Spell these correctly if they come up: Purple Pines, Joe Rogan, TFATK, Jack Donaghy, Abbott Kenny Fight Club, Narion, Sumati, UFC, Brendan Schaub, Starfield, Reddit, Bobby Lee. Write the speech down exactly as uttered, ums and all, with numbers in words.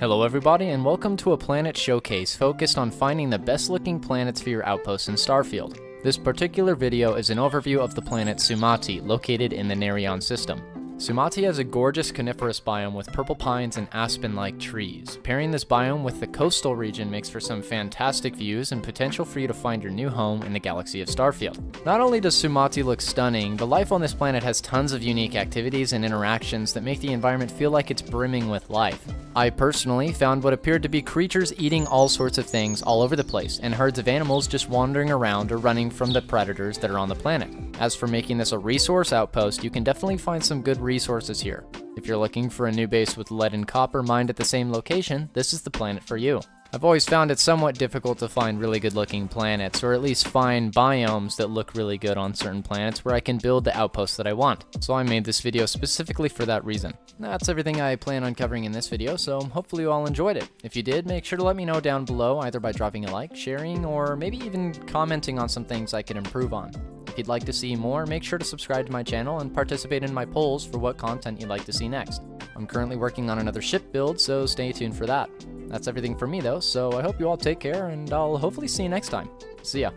Hello everybody and welcome to a planet showcase focused on finding the best looking planets for your outposts in Starfield. This particular video is an overview of the planet Sumati, located in the Narion system. Sumati has a gorgeous coniferous biome with purple pines and aspen-like trees. Pairing this biome with the coastal region makes for some fantastic views and potential for you to find your new home in the galaxy of Starfield. Not only does Sumati look stunning, but life on this planet has tons of unique activities and interactions that make the environment feel like it's brimming with life. I personally found what appeared to be creatures eating all sorts of things all over the place, and herds of animals just wandering around or running from the predators that are on the planet. As for making this a resource outpost, you can definitely find some good resources here. If you're looking for a new base with lead and copper mined at the same location, this is the planet for you. I've always found it somewhat difficult to find really good looking planets, or at least find biomes that look really good on certain planets where I can build the outposts that I want. So I made this video specifically for that reason. That's everything I plan on covering in this video, so hopefully you all enjoyed it. If you did, make sure to let me know down below, either by dropping a like, sharing, or maybe even commenting on some things I could improve on. If you'd like to see more, make sure to subscribe to my channel and participate in my polls for what content you'd like to see next. I'm currently working on another ship build, so stay tuned for that. That's everything for me though, so I hope you all take care and I'll hopefully see you next time. See ya.